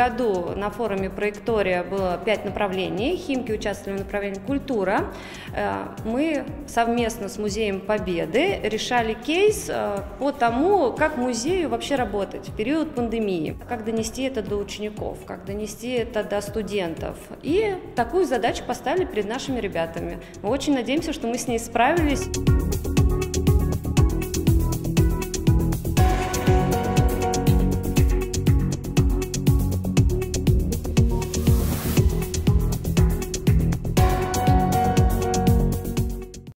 году на форуме «Проектория» было 5 направлений. Химки участвовали в направлении «Культура». Мы совместно с Музеем Победы решали кейс по тому, как музею вообще работать в период пандемии, как донести это до учеников, как донести это до студентов. И такую задачу поставили перед нашими ребятами. Мы очень надеемся, что мы с ней справились.